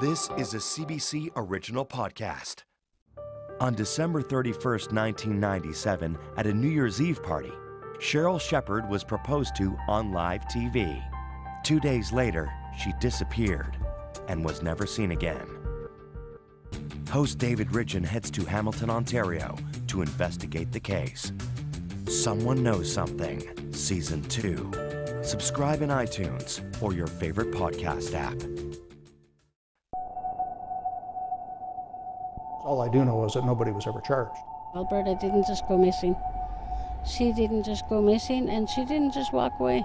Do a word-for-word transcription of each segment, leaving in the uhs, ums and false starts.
This is a C B C original podcast. On December thirty-first, nineteen ninety-seven, at a New Year's Eve party, Cheryl Shepherd was proposed to on live T V. Two days later, she disappeared and was never seen again. Host David Ridgen heads to Hamilton, Ontario to investigate the case. Someone Knows Something, Season two. Subscribe in iTunes or your favorite podcast app. All I do know is that nobody was ever charged. Alberta didn't just go missing. She didn't just go missing, and she didn't just walk away.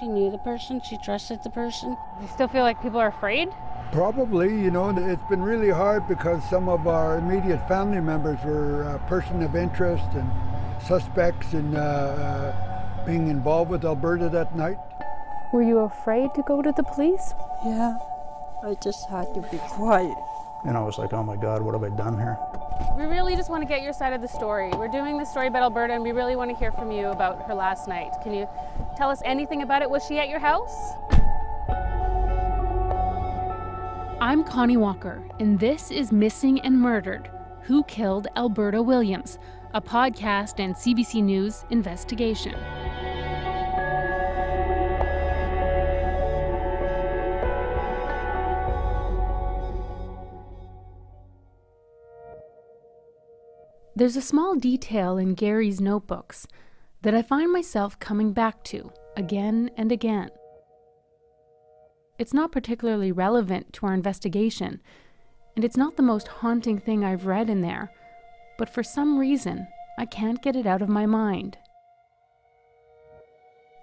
She knew the person, she trusted the person. You still feel like people are afraid? Probably, you know, it's been really hard because some of our immediate family members were a person of interest and suspects in uh, being involved with Alberta that night. Were you afraid to go to the police? Yeah, I just had to be quiet. And I was like, oh my God, what have I done here? We really just want to get your side of the story. We're doing this story about Alberta, and we really want to hear from you about her last night. Can you tell us anything about it? Was she at your house? I'm Connie Walker, and this is Missing and Murdered, Who Killed Alberta Williams, a podcast and C B C News investigation. There's a small detail in Gary's notebooks that I find myself coming back to again and again. It's not particularly relevant to our investigation, and it's not the most haunting thing I've read in there, but for some reason, I can't get it out of my mind.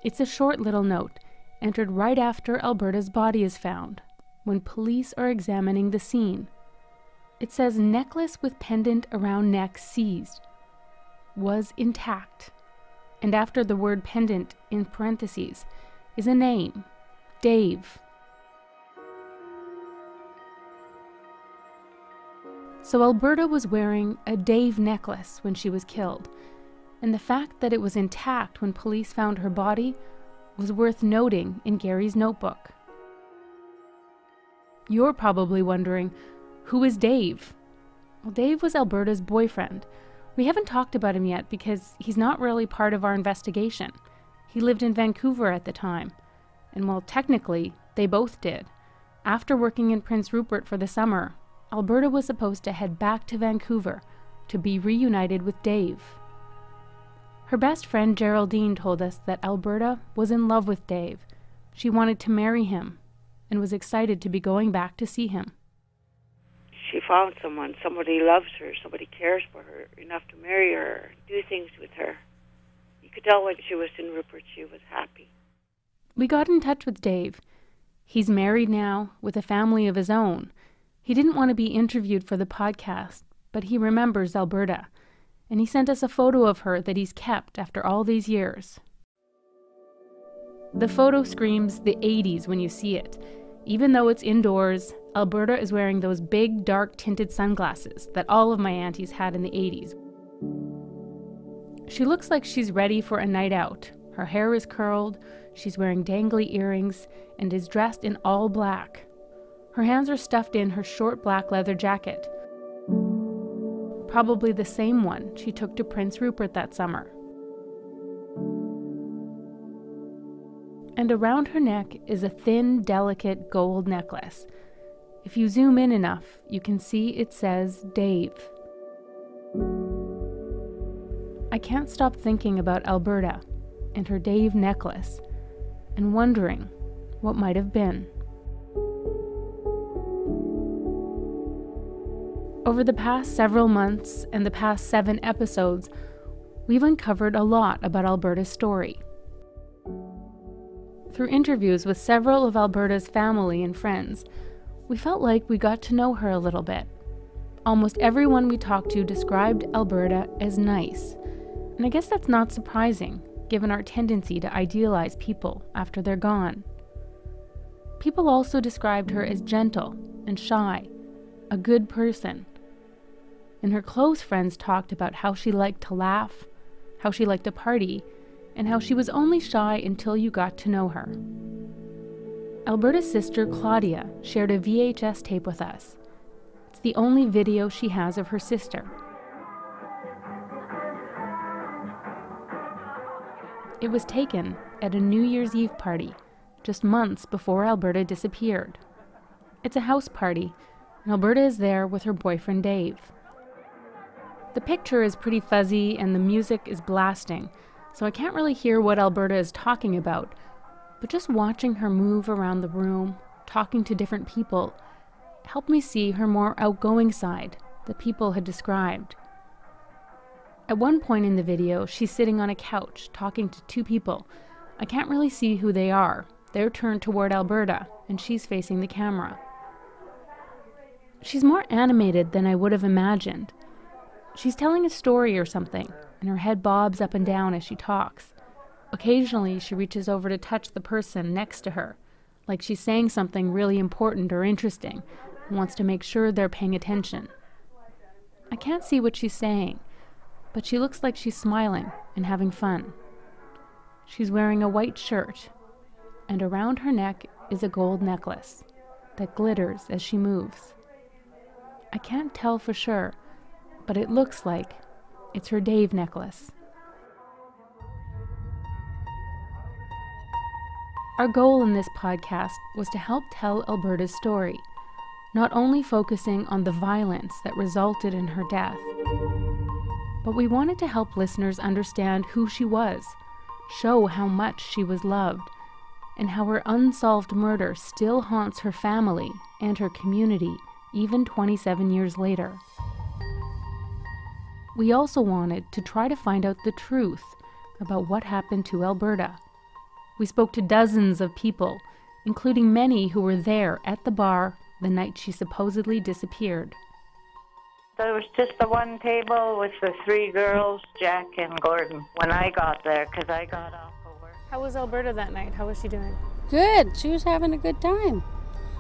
It's a short little note, entered right after Alberta's body is found, when police are examining the scene. It says, necklace with pendant around neck seized, was intact, and after the word pendant in parentheses is a name, Dave. So Alberta was wearing a Dave necklace when she was killed, and the fact that it was intact when police found her body was worth noting in Gary's notebook. You're probably wondering, who is Dave? Well, Dave was Alberta's boyfriend. We haven't talked about him yet because he's not really part of our investigation. He lived in Vancouver at the time, and while technically, they both did. After working in Prince Rupert for the summer, Alberta was supposed to head back to Vancouver to be reunited with Dave. Her best friend Geraldine told us that Alberta was in love with Dave. She wanted to marry him and was excited to be going back to see him. She found someone, somebody loves her, somebody cares for her enough to marry her, do things with her. You could tell when she was in Rupert, she was happy. We got in touch with Dave. He's married now, with a family of his own. He didn't want to be interviewed for the podcast, but he remembers Alberta, and he sent us a photo of her that he's kept after all these years. The photo screams the eighties when you see it. Even though it's indoors, Alberta is wearing those big, dark-tinted sunglasses that all of my aunties had in the eighties. She looks like she's ready for a night out. Her hair is curled, she's wearing dangly earrings, and is dressed in all black. Her hands are stuffed in her short black leather jacket, probably the same one she took to Prince Rupert that summer. And around her neck is a thin, delicate gold necklace. If you zoom in enough, you can see it says Dave. I can't stop thinking about Alberta and her Dave necklace and wondering what might have been. Over the past several months and the past seven episodes, we've uncovered a lot about Alberta's story. Through interviews with several of Alberta's family and friends, we felt like we got to know her a little bit. Almost everyone we talked to described Alberta as nice, and I guess that's not surprising, given our tendency to idealize people after they're gone. People also described her as gentle and shy, a good person, and her close friends talked about how she liked to laugh, how she liked to party, and how she was only shy until you got to know her. Alberta's sister Claudia shared a V H S tape with us. It's the only video she has of her sister. It was taken at a New Year's Eve party, just months before Alberta disappeared. It's a house party, and Alberta is there with her boyfriend Dave. The picture is pretty fuzzy and the music is blasting, so I can't really hear what Alberta is talking about, but just watching her move around the room, talking to different people, helped me see her more outgoing side that people had described. At one point in the video, she's sitting on a couch talking to two people. I can't really see who they are. They're turned toward Alberta, and she's facing the camera. She's more animated than I would have imagined. She's telling a story or something, and her head bobs up and down as she talks. Occasionally, she reaches over to touch the person next to her, like she's saying something really important or interesting, and wants to make sure they're paying attention. I can't see what she's saying, but she looks like she's smiling and having fun. She's wearing a white shirt, and around her neck is a gold necklace that glitters as she moves. I can't tell for sure, but it looks like it's her Dave necklace. Our goal in this podcast was to help tell Alberta's story, not only focusing on the violence that resulted in her death, but we wanted to help listeners understand who she was, show how much she was loved, and how her unsolved murder still haunts her family and her community even twenty-seven years later. We also wanted to try to find out the truth about what happened to Alberta. We spoke to dozens of people, including many who were there at the bar the night she supposedly disappeared. There was just the one table with the three girls, Jack and Gordon, when I got there, because I got off of work. How was Alberta that night? How was she doing? Good. She was having a good time.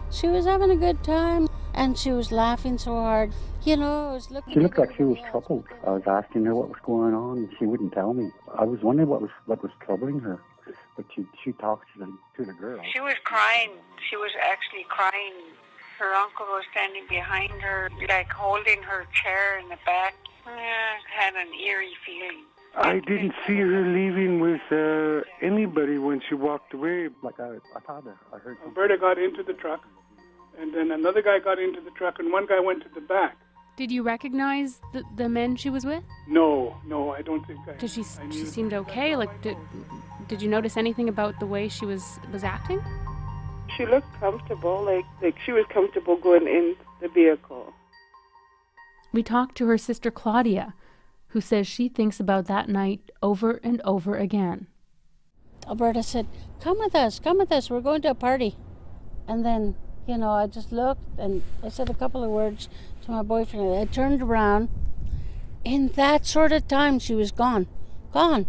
She was having a good time, and she was laughing so hard. You know, I was looking. She looked like she was troubled. I was asking her what was going on, and she wouldn't tell me. I was wondering what was what was troubling her. But she, she talked to the, to the girl. She was crying. She was actually crying. Her uncle was standing behind her, like holding her chair in the back. I had an eerie feeling. I didn't see her leaving with uh, anybody when she walked away. Like I, I thought I heard something. Alberta got into the truck, and then another guy got into the truck, and one guy went to the back. Did you recognize the, the men she was with? No, no, I don't think I... Did she, I she seemed okay? Like, did, did you notice anything about the way she was, was acting? She looked comfortable, like, like she was comfortable going in the vehicle. We talked to her sister Claudia, who says she thinks about that night over and over again. Alberta said, come with us, come with us, we're going to a party. And then, you know, I just looked and I said a couple of words to my boyfriend. I turned around. In that sort of time, she was gone, gone.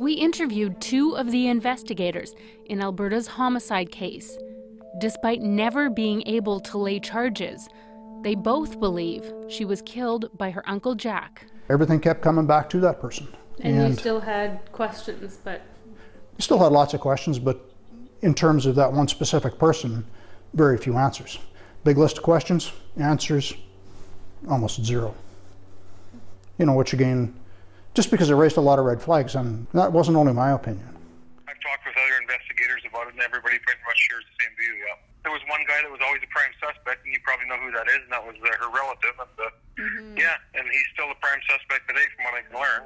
We interviewed two of the investigators in Alberta's homicide case. Despite never being able to lay charges, they both believe she was killed by her Uncle Jack. Everything kept coming back to that person. And, and you still had questions, but... We still had lots of questions, but in terms of that one specific person, very few answers. Big list of questions, answers, almost zero. You know, which again, just because it raised a lot of red flags, and that wasn't only my opinion. I've talked with other investigators about it, and everybody pretty much shares the same view, yeah. There was one guy that was always a prime suspect, and you probably know who that is, and that was uh, her relative. And the, mm-hmm. Yeah, and he's still a prime suspect today, from what I can learn.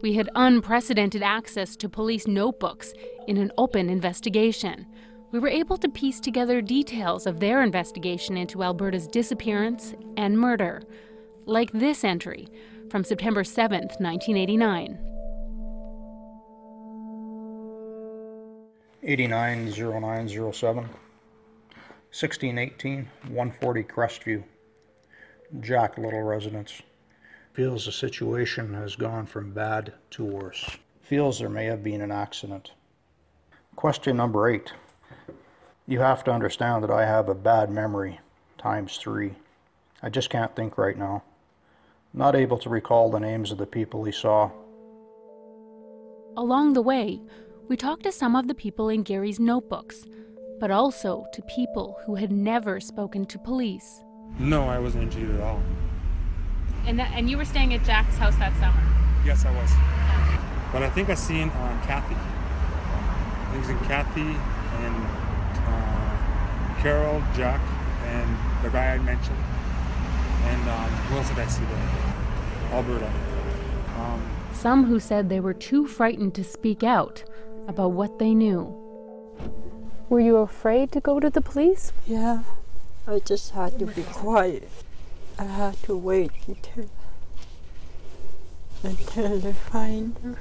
We had unprecedented access to police notebooks in an open investigation. We were able to piece together details of their investigation into Alberta's disappearance and murder. Like this entry from September seventh, nineteen eighty-nine. eighty-nine oh nine oh seven, sixteen eighteen, one forty Crestview, Jack Little residence. Feels the situation has gone from bad to worse. Feels there may have been an accident. Question number eight. You have to understand that I have a bad memory, times three. I just can't think right now. Not able to recall the names of the people he saw. Along the way, we talked to some of the people in Gary's notebooks, but also to people who had never spoken to police. No, I wasn't interviewed at all. And that, and you were staying at Jack's house that summer? Yes, I was. Yeah. But I think I seen uh, Kathy. I think it was in Kathy and uh, Carol, Jack, and the guy I mentioned. And um, who else did I see there? Alberta. Um, Some who said they were too frightened to speak out about what they knew. Were you afraid to go to the police? Yeah, I just had to be quiet. I had to wait until, until they find her.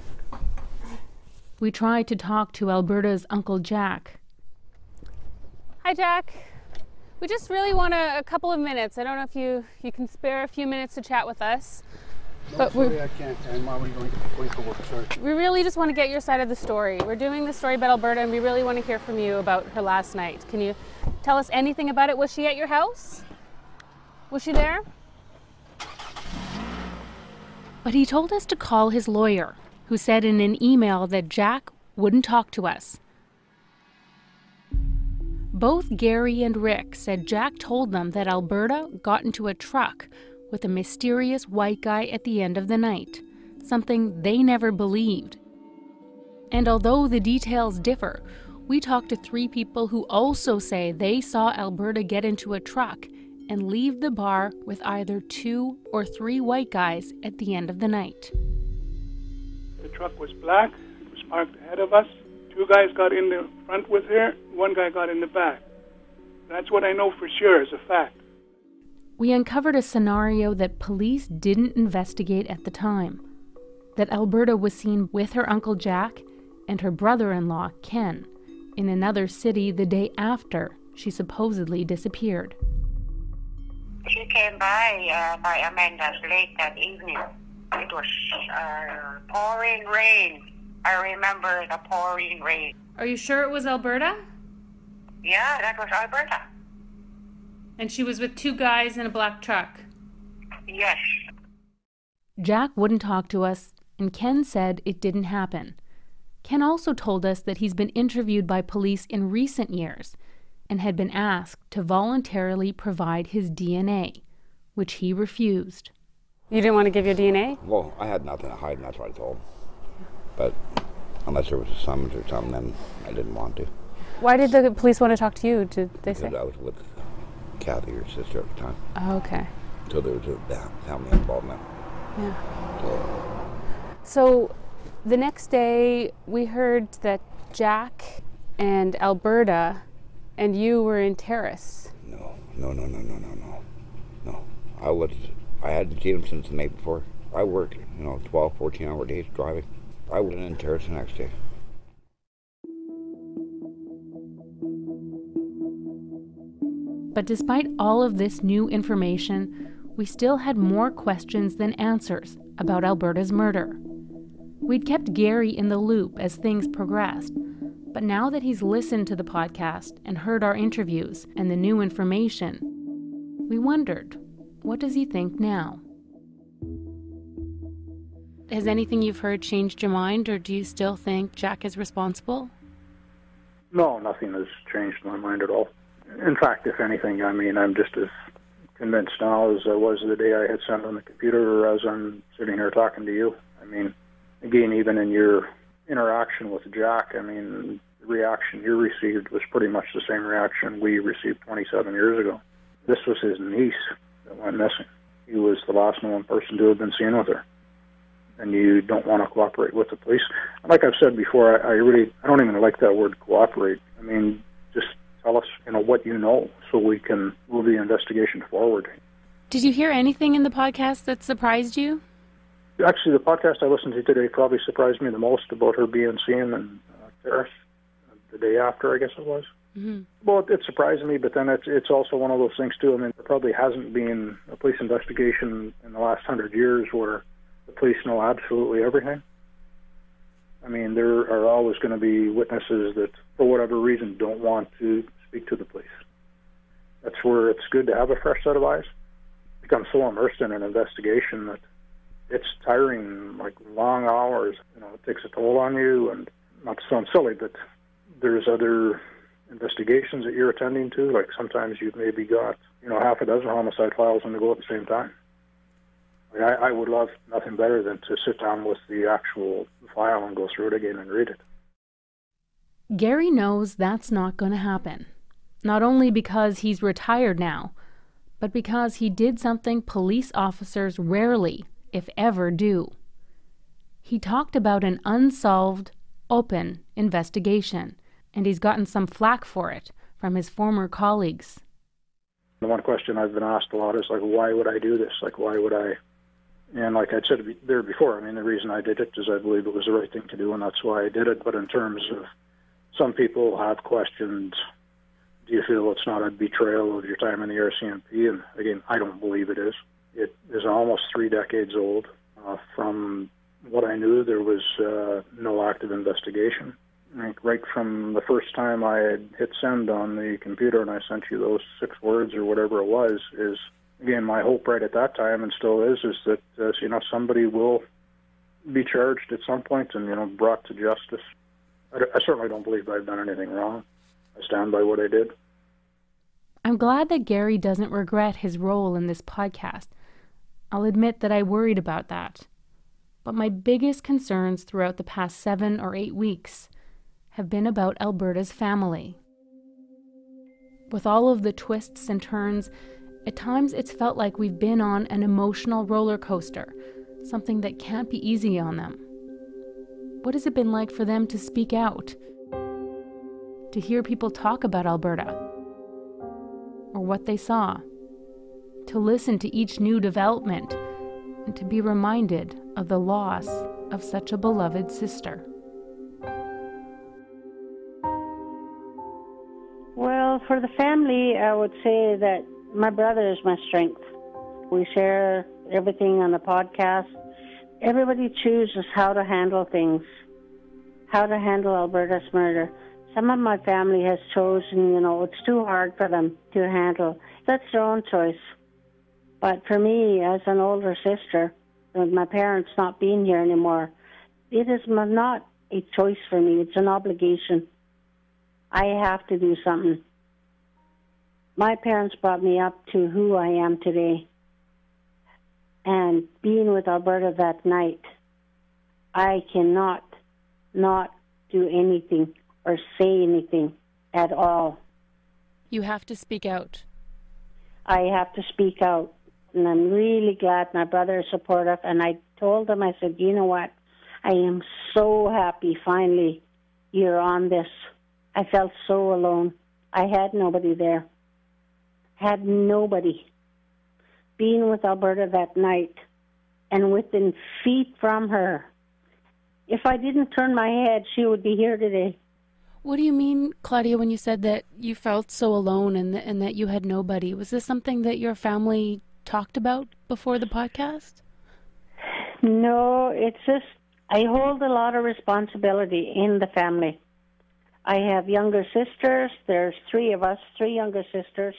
We tried to talk to Alberta's Uncle Jack. Hi, Jack. We just really want a, a couple of minutes. I don't know if you, you can spare a few minutes to chat with us. No, but sorry, we're, I can't. I'm already going to work, sorry. We really just want to get your side of the story. We're doing the story about Alberta, and we really want to hear from you about her last night. Can you tell us anything about it? Was she at your house? Was she there? But he told us to call his lawyer, who said in an email that Jack wouldn't talk to us. Both Gary and Rick said Jack told them that Alberta got into a truck with a mysterious white guy at the end of the night, something they never believed. And although the details differ, we talked to three people who also say they saw Alberta get into a truck and leave the bar with either two or three white guys at the end of the night. The truck was black, it was parked ahead of us. Two guys got in the front with her, one guy got in the back. That's what I know for sure is a fact. We uncovered a scenario that police didn't investigate at the time, that Alberta was seen with her Uncle Jack and her brother-in-law, Ken, in another city the day after she supposedly disappeared. She came by, uh, by Amanda's late that evening. It was uh, pouring rain. I remember the pouring rain. Are you sure it was Alberta? Yeah, that was Alberta. And she was with two guys in a black truck? Yes. Jack wouldn't talk to us, and Ken said it didn't happen. Ken also told us that he's been interviewed by police in recent years and had been asked to voluntarily provide his D N A, which he refused. You didn't want to give your D N A? Well, I had nothing to hide, and that's what I told him. But unless there was a summons or something, then I didn't want to. Why did the police want to talk to you, did they say? Because I was with Kathy, your sister, at the time. Oh, okay. So there was a family involvement. Yeah. So. so the next day, we heard that Jack and Alberta and you were in Terrace. No, no, no, no, no, no, no. No. I was, I hadn't seen him since the night before. I worked, you know, twelve, fourteen hour days driving. I wasn't in Terrace the next day. But despite all of this new information, we still had more questions than answers about Alberta's murder. We'd kept Gary in the loop as things progressed, but now that he's listened to the podcast and heard our interviews and the new information, we wondered, what does he think now? Has anything you've heard changed your mind, or do you still think Jack is responsible? No, nothing has changed my mind at all. In fact, if anything, I mean, I'm just as convinced now as I was the day I had sent on the computer or as I'm sitting here talking to you. I mean, again, even in your interaction with Jack, I mean, the reaction you received was pretty much the same reaction we received twenty-seven years ago. This was his niece that went missing. He was the last known person to have been seen with her. And you don't want to cooperate with the police. Like I've said before, I, I really, I don't even like that word cooperate. I mean, just... tell us, you know, what you know so we can move the investigation forward. Did you hear anything in the podcast that surprised you? Actually, the podcast I listened to today probably surprised me the most about her being seen in uh, Terrace the day after, I guess it was. Mm-hmm. Well, it, it surprised me, but then it's, it's also one of those things, too. I mean, there probably hasn't been a police investigation in the last hundred years where the police know absolutely everything. I mean, there are always going to be witnesses that, for whatever reason, don't want to speak to the police. That's where it's good to have a fresh set of eyes. I become so immersed in an investigation that it's tiring, like long hours. You know, takes a toll on you. And not to sound silly, but there's other investigations that you're attending to. Like sometimes you've maybe got, you know, half a dozen homicide files on the go at the same time. Like I, I would love nothing better than to sit down with the actual file and go through it again and read it. Gary knows that's not going to happen. Not only because he's retired now, but because he did something police officers rarely, if ever, do. He talked about an unsolved, open investigation, and he's gotten some flack for it from his former colleagues. The one question I've been asked a lot is, like, why would I do this? Like, why would I? And like I said there before, I mean, the reason I did it is I believe it was the right thing to do, and that's why I did it. But in terms of some people have questioned, do you feel it's not a betrayal of your time in the R C M P? And again, I don't believe it is. It is almost three decades old. Uh, from what I knew, there was uh, no active investigation. Like right from the first time I had hit send on the computer and I sent you those six words or whatever it was, is, again, my hope right at that time and still is, is that, uh, you know, somebody will be charged at some point and, you know, brought to justice. I, I certainly don't believe I've done anything wrong. I stand by what I did. I'm glad that Gary doesn't regret his role in this podcast. I'll admit that I worried about that. But my biggest concerns throughout the past seven or eight weeks have been about Alberta's family. With all of the twists and turns, at times it's felt like we've been on an emotional roller coaster, something that can't be easy on them. What has it been like for them to speak out? To hear people talk about Alberta, or what they saw, to listen to each new development, and to be reminded of the loss of such a beloved sister. Well, for the family, I would say that my brother is my strength. We share everything on the podcast. Everybody chooses how to handle things, how to handle Alberta's murder. Some of my family has chosen, you know, it's too hard for them to handle. That's their own choice. But for me, as an older sister, with my parents not being here anymore, it is not a choice for me. It's an obligation. I have to do something. My parents brought me up to who I am today. And being with Alberta that night, I cannot not do anything or say anything at all. You have to speak out. I have to speak out. And I'm really glad my brother is supportive. And I told him, I said, you know what? I am so happy finally you're on this. I felt so alone. I had nobody there. Had nobody. Being with Alberta that night and within feet from her, if I didn't turn my head, she would be here today. What do you mean, Claudia, when you said that you felt so alone and, th- and that you had nobody? Was this something that your family talked about before the podcast? No, it's just I hold a lot of responsibility in the family. I have younger sisters. There's three of us, three younger sisters.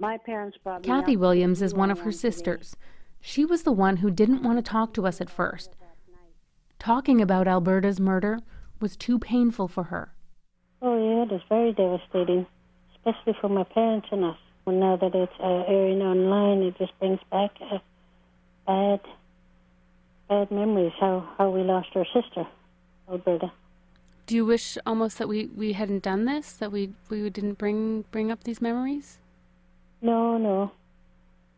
My parents brought me up. Kathy Williams is one of her sisters. She was the one who didn't want to talk to us at first. Talking about Alberta's murder was too painful for her. Oh, yeah, it was very devastating, especially for my parents and us. Well, now that it's uh, airing online, it just brings back uh, bad, bad memories, how, how we lost our sister, Alberta. Do you wish almost that we, we hadn't done this, that we we didn't bring, bring up these memories? No, no.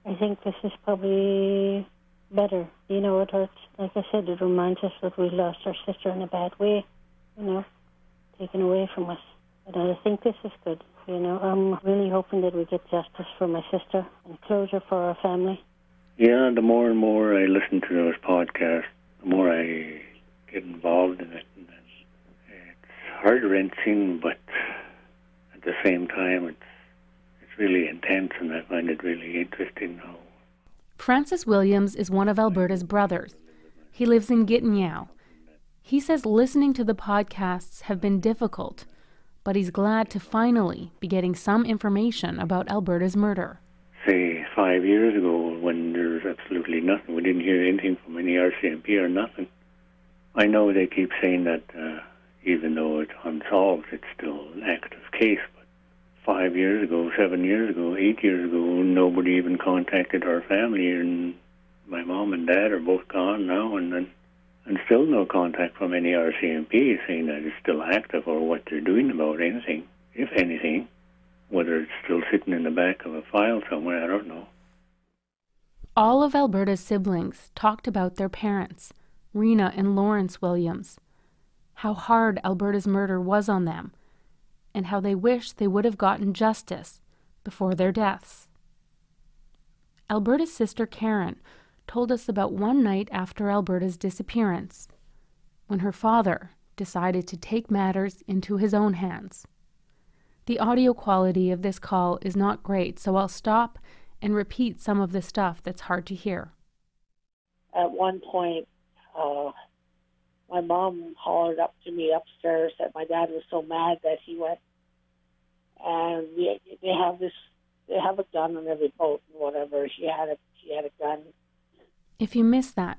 I think this is probably better. You know, it hurts. Like I said, it reminds us that we lost our sister in a bad way, you know. Taken away from us. But I think this is good. You know, I'm really hoping that we get justice for my sister and closure for our family. Yeah, the more and more I listen to those podcasts, the more I get involved in it. And it's heart-wrenching, but at the same time, it's, it's really intense, and I find it really interesting now. Francis Williams is one of Alberta's brothers. He lives in Gitanyow. He says listening to the podcasts have been difficult, but he's glad to finally be getting some information about Alberta's murder. Say, five years ago, when there was absolutely nothing, we didn't hear anything from any R C M P or nothing. I know they keep saying that uh, even though it's unsolved, it's still an active case. But five years ago, seven years ago, eight years ago, nobody even contacted our family, and my mom and dad are both gone now, and then, and still no contact from any R C M P saying that it's still active or what they're doing about anything, if anything, whether it's still sitting in the back of a file somewhere, I don't know. All of Alberta's siblings talked about their parents, Rena and Lawrence Williams, how hard Alberta's murder was on them, and how they wished they would have gotten justice before their deaths. Alberta's sister Karen told us about one night after Alberta's disappearance, when her father decided to take matters into his own hands. The audio quality of this call is not great, so I'll stop and repeat some of the stuff that's hard to hear. At one point, Uh, my mom hollered up to me upstairs that my dad was so mad that he went, and they, they have this, they have a gun on every boat and whatever. She had a, she had a gun. If you miss that,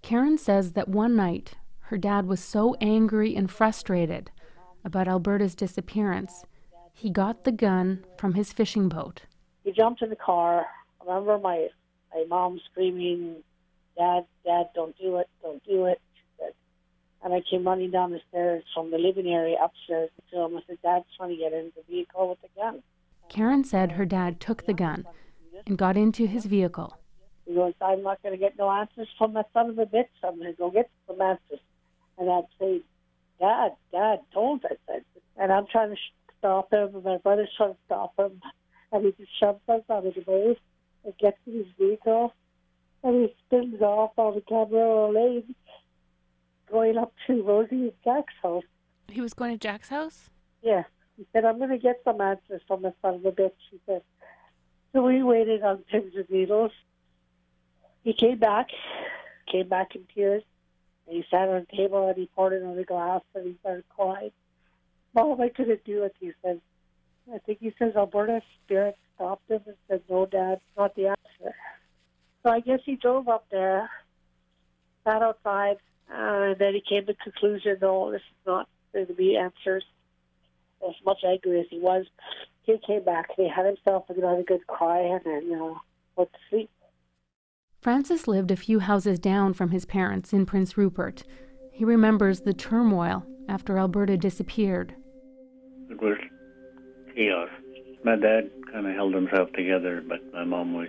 Karen says that one night her dad was so angry and frustrated about Alberta's disappearance, he got the gun from his fishing boat. He jumped in the car. I remember my, my mom screaming, Dad, Dad, don't do it, don't do it. And I came running down the stairs from the living area upstairs to him. I said, Dad's trying to get into the vehicle with the gun. Karen said her dad took the gun and got into his vehicle. He goes, I'm not going to get no answers from that son of a bitch. I'm going to go get some answers. And I'd say, Dad, Dad, don't, I said. And I'm trying to stop him, and my brother's trying to stop him. And he just shoves us out of the road and gets in his vehicle. And he spins off on the Cabrillo Lane, going up to Rosie and Jack's house. He was going to Jack's house? Yeah. He said, I'm going to get some answers from the son of a bitch, he said. So we waited on pins and needles. He came back, came back in tears, and he sat on a table and he poured it on the glass and he started crying. Mom, I couldn't do it, he said. I think he says Alberta's spirit stopped him and said, no, Dad, not the answer. So I guess he drove up there, sat outside, uh, and then he came to the conclusion, no, this is not going to be answers. As much angry as he was, he came back. He had himself another good cry and then uh, went to sleep. Francis lived a few houses down from his parents in Prince Rupert. He remembers the turmoil after Alberta disappeared. It was chaos. My dad kind of held himself together, but my mom was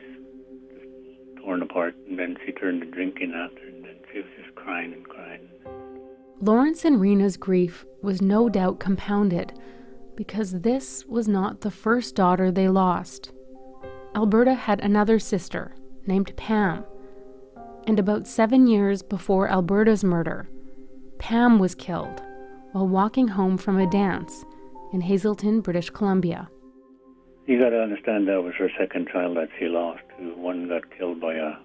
torn apart, and then she turned to drinking after, and then she was just crying and crying. Lawrence and Rena's grief was no doubt compounded, because this was not the first daughter they lost. Alberta had another sister, named Pam, and about seven years before Alberta's murder, Pam was killed while walking home from a dance in Hazleton, British Columbia. You got to understand that was her second child that she lost. One got killed by a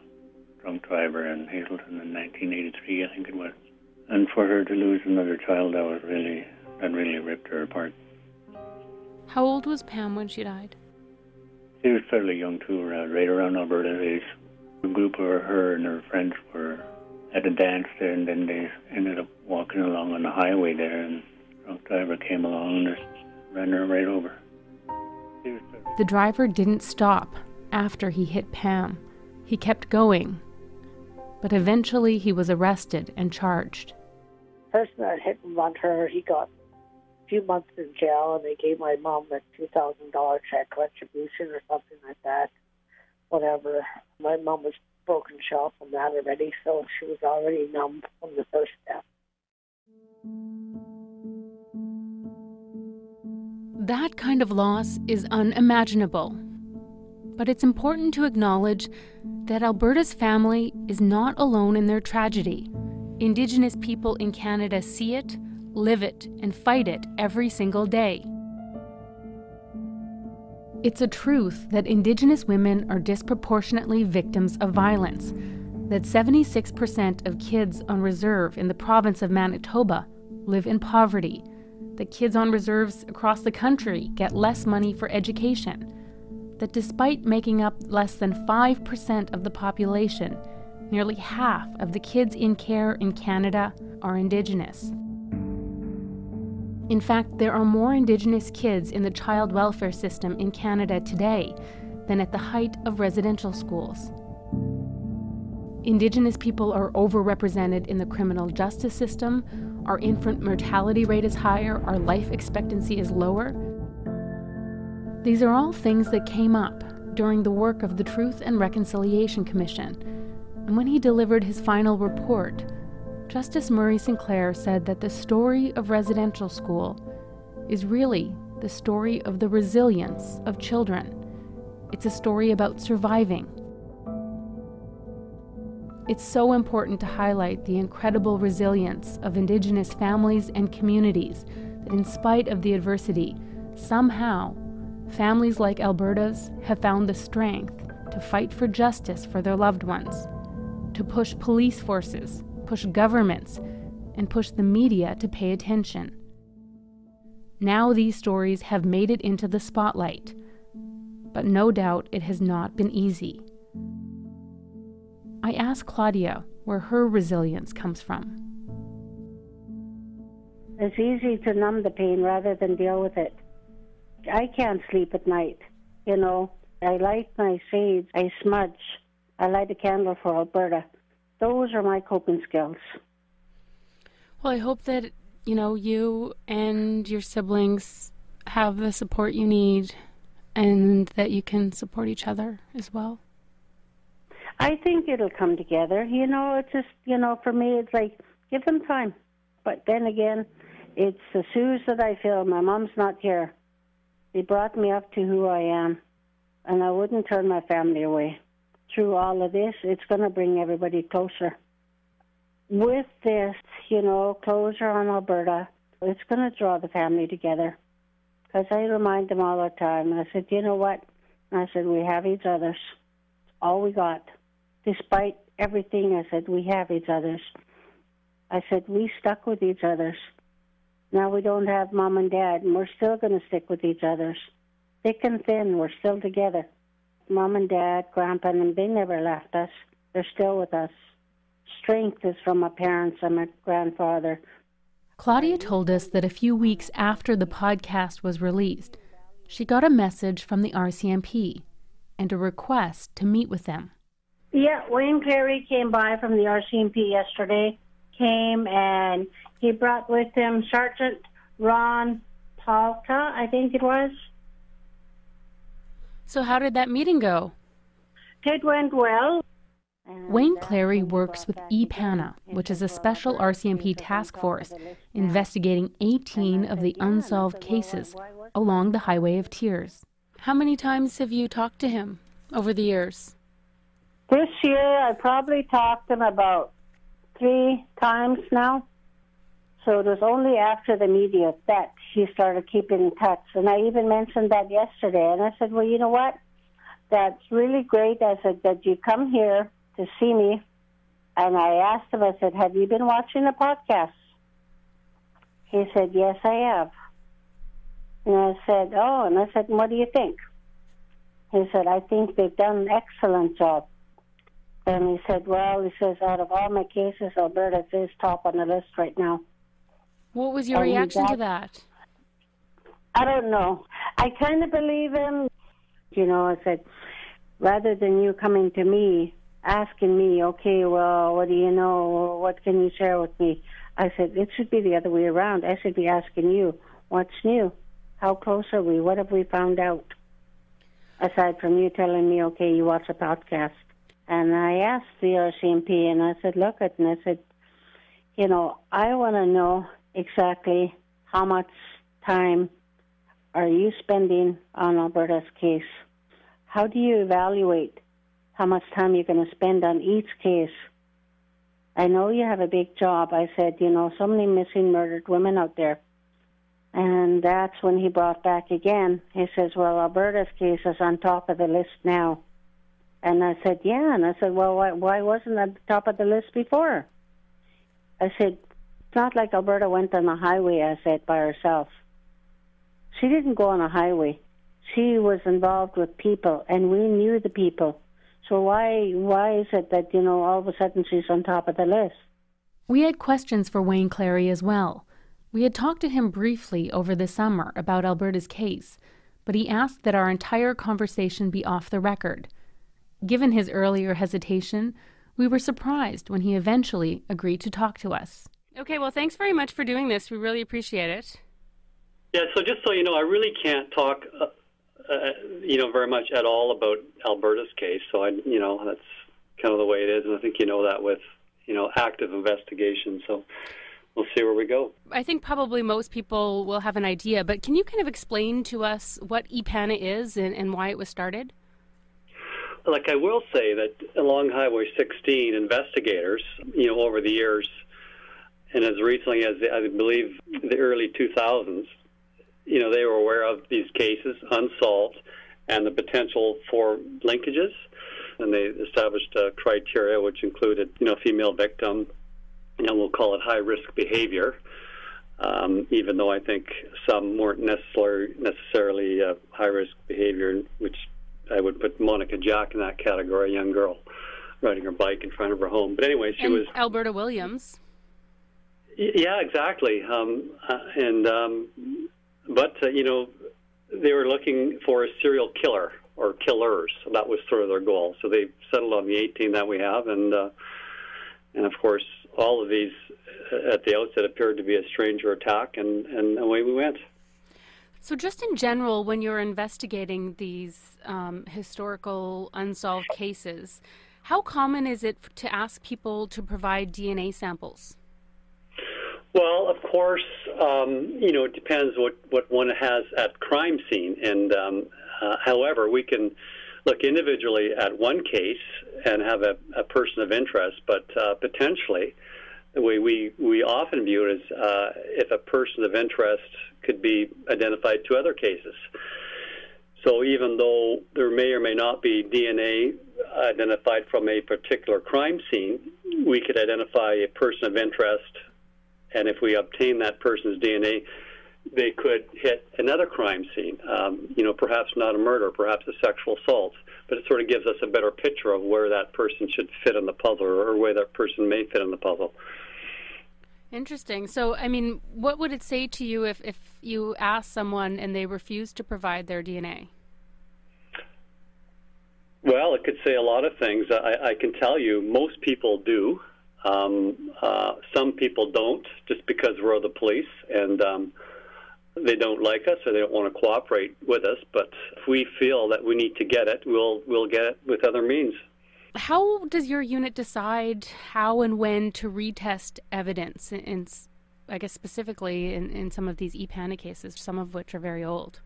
drunk driver in Hazleton in nineteen eighty-three, I think it was. And for her to lose another child, that was really, that really ripped her apart. How old was Pam when she died? She was fairly young too, right around Alberta's age. A group of her and her friends were at a dance there, and then they ended up walking along on the highway there, and a drunk driver came along and just ran her right over. The driver didn't stop after he hit Pam. He kept going, but eventually he was arrested and charged. The person that hit him on her, he got a few months in jail, and they gave my mom a two thousand dollars check contribution or something like that, whatever. My mom was broken shell from that already, so she was already numb from the first step. That kind of loss is unimaginable, but it's important to acknowledge that Alberta's family is not alone in their tragedy. Indigenous people in Canada see it, live it, and fight it every single day. It's a truth that Indigenous women are disproportionately victims of violence, that seventy-six percent of kids on reserve in the province of Manitoba live in poverty, that kids on reserves across the country get less money for education, that despite making up less than five percent of the population, Nearly half of the kids in care in Canada are Indigenous. In fact, there are more Indigenous kids in the child welfare system in Canada today than at the height of residential schools. Indigenous people are overrepresented in the criminal justice system. Our infant mortality rate is higher, our life expectancy is lower. These are all things that came up during the work of the Truth and Reconciliation Commission. And when he delivered his final report, Justice Murray Sinclair said that the story of residential school is really the story of the resilience of children. It's a story about surviving. It's so important to highlight the incredible resilience of Indigenous families and communities that, in spite of the adversity, somehow families like Alberta's have found the strength to fight for justice for their loved ones, to push police forces, push governments, and push the media to pay attention. Now these stories have made it into the spotlight, but no doubt it has not been easy. I asked Claudia where her resilience comes from. It's easy to numb the pain rather than deal with it. I can't sleep at night, you know. I light my shades, I smudge, I light a candle for Alberta. Those are my coping skills. Well, I hope that, you know, you and your siblings have the support you need and that you can support each other as well. I think it'll come together. You know, it's just, you know, for me, it's like, give them time. But then again, it's the sores that I feel. My mom's not here. They brought me up to who I am, and I wouldn't turn my family away. Through all of this, it's going to bring everybody closer. With this, you know, closure on Alberta, it's going to draw the family together. Because I remind them all the time. I said, you know what? And I said, we have each other's. It's all we got. Despite everything, I said, we have each other's. I said, we stuck with each other's. Now we don't have mom and dad, and we're still going to stick with each other's. Thick and thin, we're still together. Mom and dad, grandpa, and they never left us. They're still with us. Strength is from my parents and my grandfather. Claudia told us that a few weeks after the podcast was released, she got a message from the R C M P and a request to meet with them. Yeah, Wayne Clary came by from the R C M P yesterday, came and he brought with him Sergeant Ron Palka, I think it was. So how did that meeting go? It went well. Wayne Clary works with E PANA, which is a special R C M P task force investigating eighteen of the unsolved cases along the Highway of Tears. How many times have you talked to him over the years? This year, I probably talked to him about three times now. So it was only after the media that he started keeping in touch. And I even mentioned that yesterday. And I said, well, you know what? That's really great. I said, that you come here to see me. And I asked him, I said, have you been watching the podcast? He said, yes, I have. And I said, oh, and I said, what do you think? He said, I think they've done an excellent job. And he said, well, he says, out of all my cases, Alberta is top on the list right now. What was your and reaction that, to that? I don't know. I kind of believe him. You know, I said, rather than you coming to me, asking me, okay, well, what do you know? What can you share with me? I said, it should be the other way around. I should be asking you, what's new? How close are we? What have we found out? Aside from you telling me, okay, you watch a podcast. And I asked the R C M P, and I said, look at, and I said, you know, I want to know exactly how much time are you spending on Alberta's case? How do you evaluate how much time you're going to spend on each case? I know you have a big job. I said, you know, so many missing, murdered women out there. And that's when he brought back again. He says, well, Alberta's case is on top of the list now. And I said, yeah. And I said, well, why, why wasn't that the top of the list before? I said, it's not like Alberta went on a highway, I said, by herself. She didn't go on a highway. She was involved with people, and we knew the people. So why why is it that, you know, all of a sudden she's on top of the list? We had questions for Wayne Clary as well. We had talked to him briefly over the summer about Alberta's case, but he asked that our entire conversation be off the record. Given his earlier hesitation, we were surprised when he eventually agreed to talk to us. Okay, well, thanks very much for doing this. We really appreciate it. Yeah, so just so you know, I really can't talk, uh, uh, you know, very much at all about Alberta's case. So, I, you know, that's kind of the way it is. And I think you know that with, you know, active investigation. So we'll see where we go. I think probably most people will have an idea, but can you kind of explain to us what E-PANA is and, and why it was started? Like, I will say that along Highway sixteen, investigators, you know, over the years, and as recently as, the, I believe, the early two thousands, you know, they were aware of these cases, unsolved, and the potential for linkages. And they established uh, criteria which included, you know, female victim, you know, we'll call it high-risk behavior, um, even though I think some weren't necessarily, necessarily uh, high-risk behavior, which I would put Monica Jack in that category, a young girl riding her bike in front of her home. But anyway, she and was... Alberta Williams. Yeah, exactly. Um, uh, and um, But, uh, you know, they were looking for a serial killer or killers. So that was sort of their goal. So they settled on the eighteen that we have. And, uh, and of course, all of these at the outset appeared to be a stranger attack, and, and away we went. So just in general, when you're investigating these um, historical unsolved cases, how common is it to ask people to provide D N A samples? Well, of course, um, you know, it depends what, what one has at crime scene. And um, uh, however, we can look individually at one case and have a, a person of interest, but uh, potentially, the way we, we often view it is uh, if a person of interest could be identified to other cases. So even though there may or may not be D N A identified from a particular crime scene, we could identify a person of interest, and if we obtain that person's D N A, they could hit another crime scene, um, you know, perhaps not a murder, perhaps a sexual assault, but it sort of gives us a better picture of where that person should fit in the puzzle, or where that person may fit in the puzzle. Interesting. So, I mean, what would it say to you if, if you asked someone and they refused to provide their D N A? Well, it could say a lot of things. I, I can tell you most people do. Um, uh, some people don't, just because we're the police, and um, they don't like us or they don't want to cooperate with us. But if we feel that we need to get it, we'll we'll get it with other means. How does your unit decide how and when to retest evidence, in, in, I guess specifically in, in some of these E-PANA cases, some of which are very old?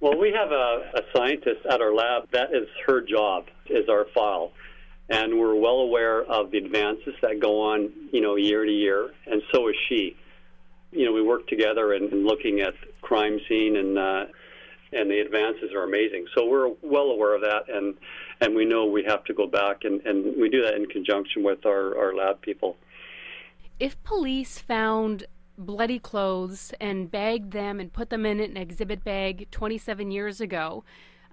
Well, we have a, a scientist at our lab. That is her job, is our file. And we're well aware of the advances that go on, you know, year to year, and so is she. You know, we work together in, in looking at crime scene, and uh, and the advances are amazing. So we're well aware of that, and and we know we have to go back, and, and we do that in conjunction with our, our lab people. If police found bloody clothes and bagged them and put them in an exhibit bag twenty-seven years ago,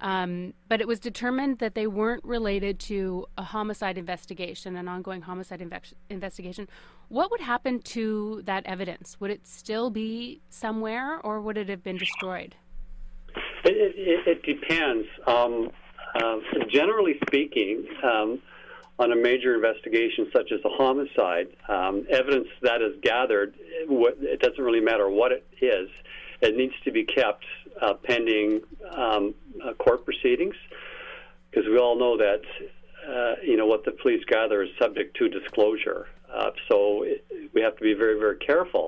Um, but it was determined that they weren't related to a homicide investigation, an ongoing homicide inve- investigation. What would happen to that evidence? Would it still be somewhere, or would it have been destroyed? It, it, it depends. Um, uh, generally speaking, um, on a major investigation such as a homicide, um, evidence that is gathered, it doesn't really matter what it is. It needs to be kept uh, pending um, uh, court proceedings, because we all know that uh, you know what the police gather is subject to disclosure. Uh, so it, we have to be very, very careful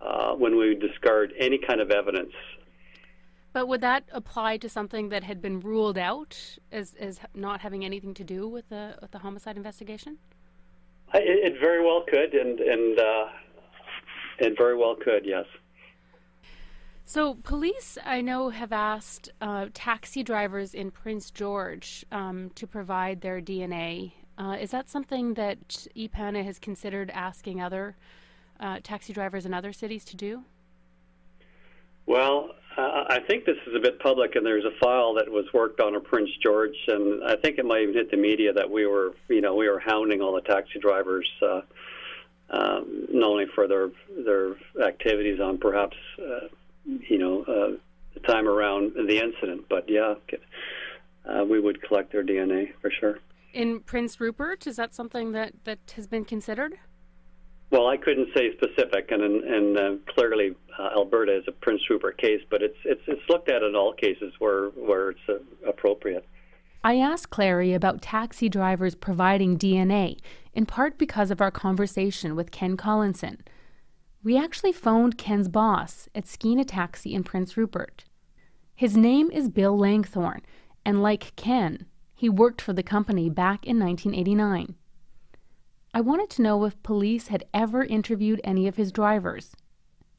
uh, when we discard any kind of evidence. But would that apply to something that had been ruled out as, as not having anything to do with the with the homicide investigation? I, it, it very well could, and and uh, it very well could, yes. So police, I know, have asked uh, taxi drivers in Prince George um, to provide their D N A. Uh, is that something that E-PANA has considered asking other uh, taxi drivers in other cities to do? Well, Uh, I think this is a bit public, and there's a file that was worked on a Prince George, and I think it might even hit the media that we were, you know, we were hounding all the taxi drivers, uh, um, not only for their their activities on perhaps, uh, you know, uh, the time around the incident, but yeah, uh, we would collect their D N A for sure. In Prince Rupert, is that something that that has been considered? Well, I couldn't say specific, and and uh, clearly uh, Alberta is a Prince Rupert case, but it's it's it's looked at in all cases where where it's uh, appropriate. I asked Clary about taxi drivers providing D N A, in part because of our conversation with Ken Collinson. We actually phoned Ken's boss at Skeena Taxi in Prince Rupert. His name is Bill Langthorne, and like Ken, he worked for the company back in nineteen eighty-nine. I wanted to know if police had ever interviewed any of his drivers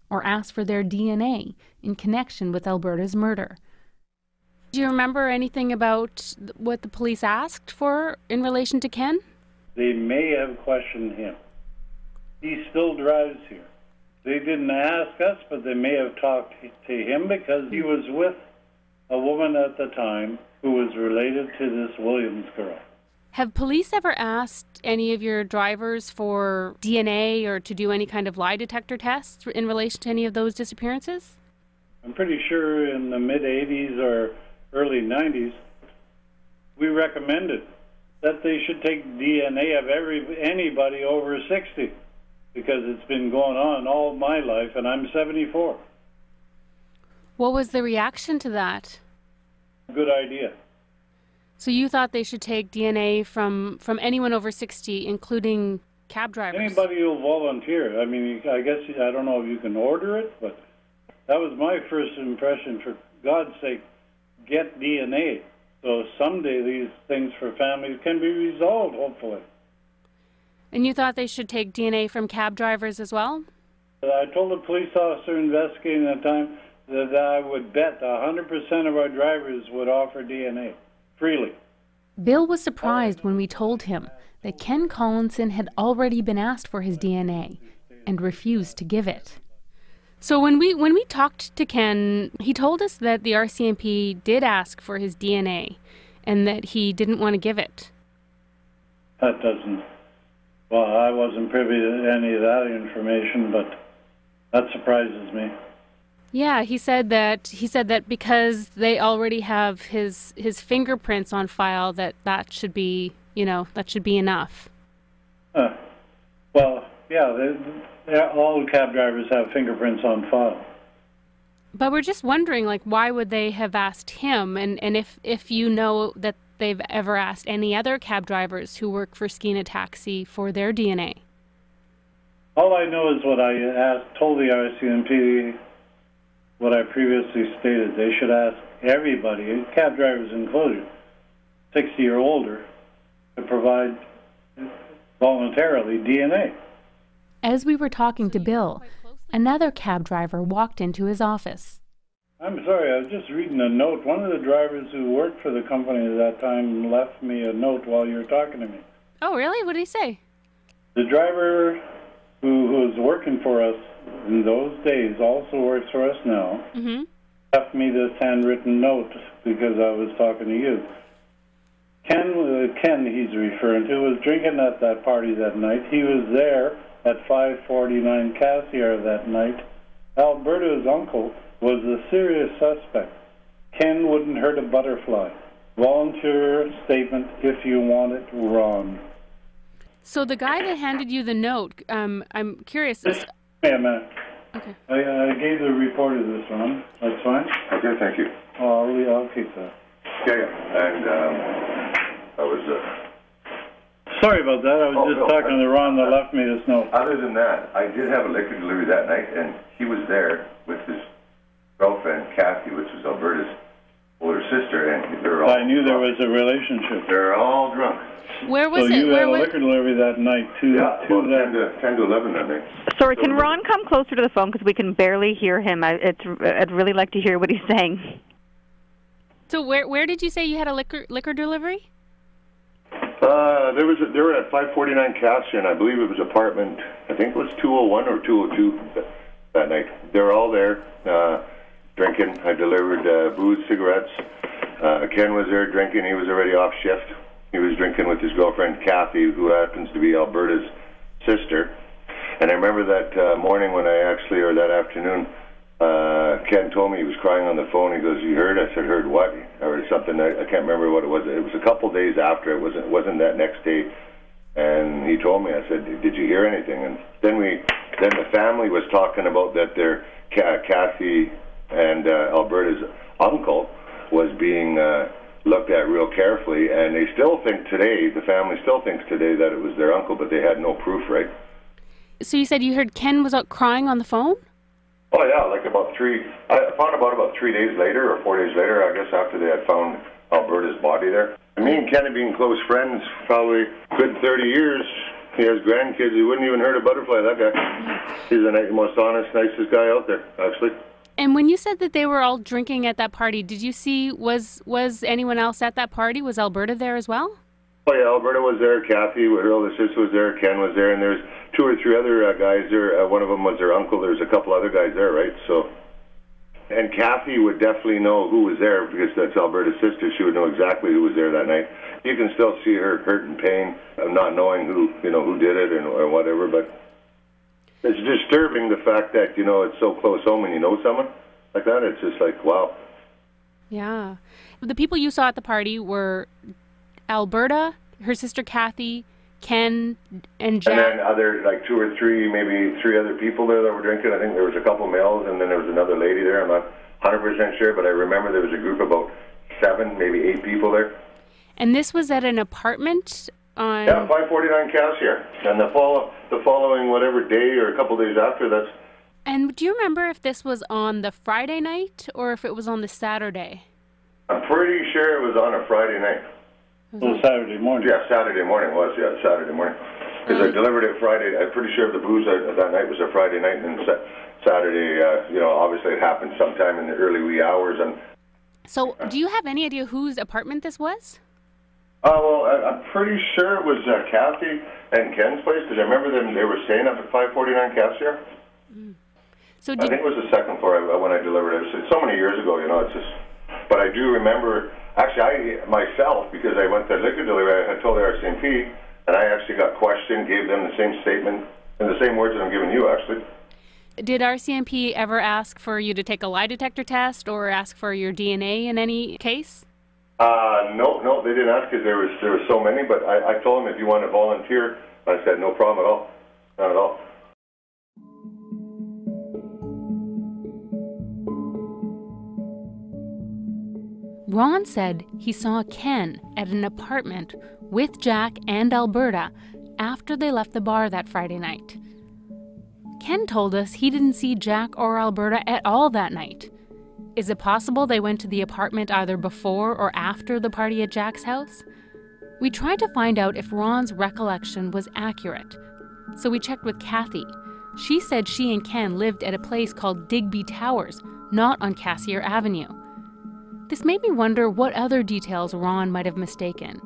or asked for their D N A in connection with Alberta's murder. Do you remember anything about what the police asked for in relation to Ken? They may have questioned him. He still drives here. They didn't ask us, but they may have talked to him because he was with a woman at the time who was related to this Williams girl. Have police ever asked any of your drivers for D N A or to do any kind of lie detector tests in relation to any of those disappearances? I'm pretty sure in the mid-eighties or early nineties, we recommended that they should take D N A of every anybody over sixty, because it's been going on all my life, and I'm seventy-four. What was the reaction to that? Good idea. So you thought they should take D N A from, from anyone over sixty, including cab drivers? Anybody who'll volunteer. I mean, I guess, I don't know if you can order it, but that was my first impression. For God's sake, get D N A. So someday these things for families can be resolved, hopefully. And you thought they should take D N A from cab drivers as well? I told the police officer investigating at the time that I would bet one hundred percent of our drivers would offer D N A. Freely. Bill was surprised when we told him that Ken Collinson had already been asked for his D N A and refused to give it. So when we when we talked to Ken, he told us that the R C M P did ask for his D N A and that he didn't want to give it. That doesn't... Well, I wasn't privy to any of that information, but that surprises me. Yeah, he said that he said that because they already have his his fingerprints on file, that that should be, you know, that should be enough. Uh, well, yeah, they, they're, all cab drivers have fingerprints on file. But we're just wondering, like, why would they have asked him? And, and if, if you know that they've ever asked any other cab drivers who work for Skeena Taxi for their D N A. All I know is what I asked, told the R C M P. What I previously stated, they should ask everybody, cab drivers included, sixty or older, to provide voluntarily D N A. As we were talking to Bill, another cab driver walked into his office. I'm sorry, I was just reading a note. One of the drivers who worked for the company at that time left me a note while you were talking to me. Oh, really? What did he say? The driver who, who was working for us in those days, also works for us now, mm-hmm. left me this handwritten note because I was talking to you. Ken, uh, Ken, he's referring to, was drinking at that party that night. He was there at five forty-nine Cassiar that night. Alberta's uncle was the serious suspect. Ken wouldn't hurt a butterfly. Volunteer statement if you want it wrong. So the guy that handed you the note, um, I'm curious... This Wait a minute. Okay. I, I gave the reporter this one. That's fine? Okay, thank you. Oh, I'll, I'll keep that. Yeah, yeah. And um, I was... Uh... Sorry about that. I was oh, just no, talking I, to Ron that left me this note. Other than that, I did have a liquor delivery that night, and he was there with his girlfriend, Kathy, which was Alberta's older sister, and they're all... I knew drunk. There was a relationship. They're all drunk. Where was so it? So you Where had a liquor delivery that night, too. Yeah, to well, that. ten to eleven that night. Sorry, so can Ron come closer to the phone, because we can barely hear him. I, it's, I'd really like to hear what he's saying. So where where did you say you had a liquor liquor delivery? Uh, there was a, they were at five forty-nine Cassiar, and I believe it was apartment, I think it was two oh one or two oh two that night. They were all there. Uh, drinking. I delivered uh, booze, cigarettes. Uh, Ken was there drinking. He was already off shift. He was drinking with his girlfriend, Kathy, who happens to be Alberta's sister. And I remember that uh, morning when I actually, or that afternoon, uh, Ken told me he was crying on the phone. He goes, "You heard?" I said, "Heard what?" Or something. I, I can't remember what it was. It was a couple days after. It wasn't, it wasn't that next day. And he told me, I said, "Did you hear anything?" And then we, then the family was talking about that their Kathy and uh, Alberta's uncle was being uh, looked at real carefully, and they still think today, the family still thinks today that it was their uncle, but they had no proof, right? So you said you heard Ken was out crying on the phone? Oh yeah, like about three. I found about about three days later or four days later, I guess, after they had found Alberta's body there. Me and Ken have been close friends probably a good thirty years. He has grandkids. He wouldn't even hurt a butterfly, that guy. He's the most honest, nicest guy out there, actually. And when you said that they were all drinking at that party, did you see, was was anyone else at that party? Was Alberta there as well? Oh, yeah, Alberta was there. Kathy, her older sister, was there. Ken was there. And there's two or three other uh, guys there. Uh, one of them was their uncle. There's a couple other guys there, right? So... And Kathy would definitely know who was there, because that's Alberta's sister. She would know exactly who was there that night. You can still see her hurt and pain of not knowing who, you know, who did it and, or whatever. But it's disturbing, the fact that, you know, it's so close home and you know someone like that. It's just like, wow. Yeah. The people you saw at the party were Alberta, her sister Kathy, Ken, and Jack. And then other, like two or three, maybe three other people there that were drinking. I think there was a couple males, and then there was another lady there. I'm not one hundred percent sure, but I remember there was a group of about seven, maybe eight people there. And this was at an apartment on... Yeah, five forty-nine Cassiar. And the, follow, the following whatever day or a couple days after, that's... And do you remember if this was on the Friday night or if it was on the Saturday? I'm pretty sure it was on a Friday night. Well, Saturday morning. Yeah, Saturday morning was, yeah, Saturday morning. Because I delivered it Friday. I'm pretty sure the booze I, that night was a Friday night, and then sa Saturday, uh, you know, obviously it happened sometime in the early wee hours. And so, uh, do you have any idea whose apartment this was? Oh, uh, well, I, I'm pretty sure it was uh, Kathy and Ken's place, because I remember them, they were staying up at five forty-nine Cassiar. Mm. So did I think it was the second floor I, when I delivered it. It's so many years ago, you know, it's just... But I do remember, actually, I myself, because I went to liquor delivery, I told the R C M P, and I actually got questioned, gave them the same statement, and the same words that I'm giving you, actually. Did R C M P ever ask for you to take a lie detector test or ask for your D N A in any case? Uh, no, no, they didn't ask because there was, there were so many, but I, I told them if you want to volunteer, I said no problem at all, not at all. Ron said he saw Ken at an apartment with Jack and Alberta after they left the bar that Friday night. Ken told us he didn't see Jack or Alberta at all that night. Is it possible they went to the apartment either before or after the party at Jack's house? We tried to find out if Ron's recollection was accurate, so we checked with Kathy. She said she and Ken lived at a place called Digby Towers, not on Cassiar Avenue. This made me wonder what other details Ron might have mistaken.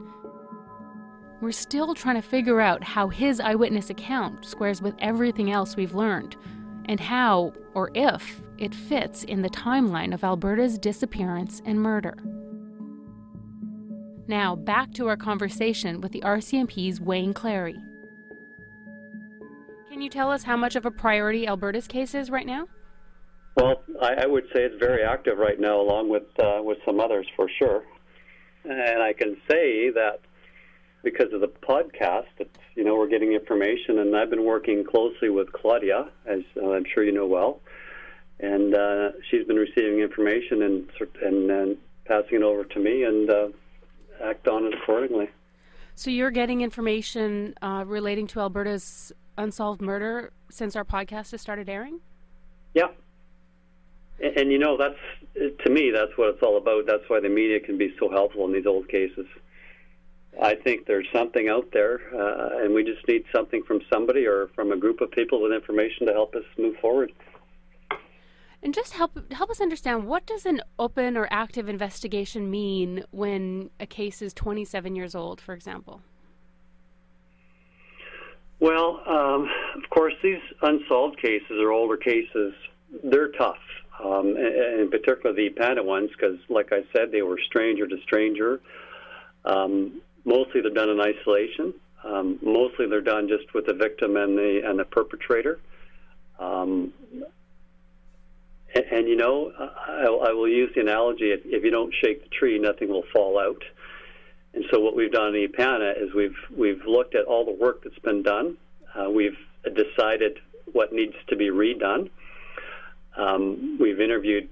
We're still trying to figure out how his eyewitness account squares with everything else we've learned, and how, or if, it fits in the timeline of Alberta's disappearance and murder. Now, back to our conversation with the R C M P's Wayne Clary. Can you tell us how much of a priority Alberta's case is right now? Well, I, I would say it's very active right now, along with uh, with some others for sure. And I can say that because of the podcast, it's, you know, we're getting information, and I've been working closely with Claudia, as uh, I'm sure you know well, and uh, she's been receiving information and, and and passing it over to me and uh, act on it accordingly. So you're getting information uh, relating to Alberta's unsolved murder since our podcast has started airing? Yeah. And, and, you know, that's, to me, that's what it's all about. That's why the media can be so helpful in these old cases. I think there's something out there, uh, and we just need something from somebody or from a group of people with information to help us move forward. And just help, help us understand, what does an open or active investigation mean when a case is twenty-seven years old, for example? Well, um, of course, these unsolved cases or older cases, they're tough. um, and in particular the E PANA ones, because, like I said, they were stranger to stranger. Um, mostly they're done in isolation. Um, mostly they're done just with the victim and the and the perpetrator. Um, and, and, you know, I, I will use the analogy, if, if you don't shake the tree, nothing will fall out. And so what we've done in E PANA is we've, we've looked at all the work that's been done. Uh, we've decided what needs to be redone. Um, we've interviewed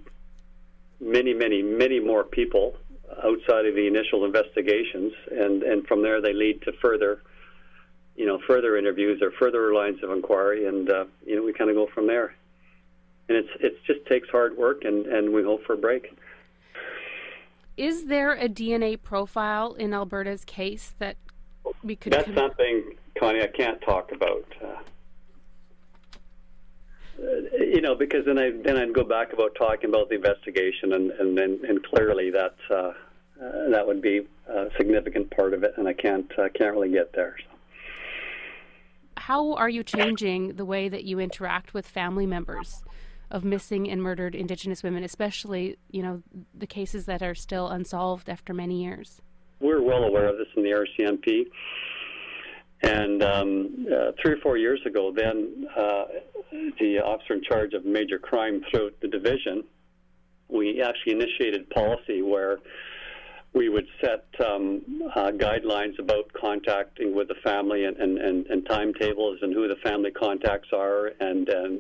many, many, many more people outside of the initial investigations, and, and from there they lead to further, you know, further interviews or further lines of inquiry, and, uh, you know, we kind of go from there. And it's it just takes hard work, and, and we hope for a break. Is there a D N A profile in Alberta's case that we could... That's something, Connie, I can't talk about. Uh, you know, because then, I, then I'd go back about talking about the investigation, and, and, and, and clearly that, uh, uh, that would be a significant part of it, and I can't, uh, can't really get there. So. How are you changing the way that you interact with family members of missing and murdered Indigenous women, especially, you know, the cases that are still unsolved after many years? We're well aware of this in the R C M P. And um, uh, three or four years ago, then uh, the officer in charge of major crime throughout the division, we actually initiated policy where we would set um, uh, guidelines about contacting with the family, and, and, and, and timetables and who the family contacts are, and and,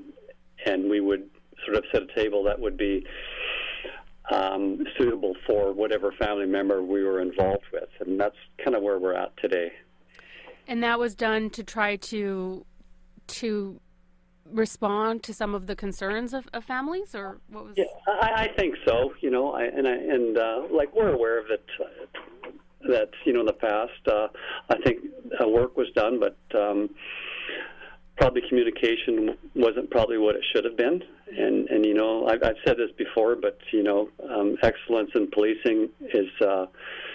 and we would sort of set a table that would be um, suitable for whatever family member we were involved with. And that's kind of where we're at today. And that was done to try to to respond to some of the concerns of, of families, or what was? Yeah, I, I think so. You know, I, and I, and uh, like we're aware of it. That you know, in the past, uh, I think uh, work was done, but um, probably communication wasn't probably what it should have been. And and you know, I've, I've said this before, but you know, um, excellence in policing is. Uh,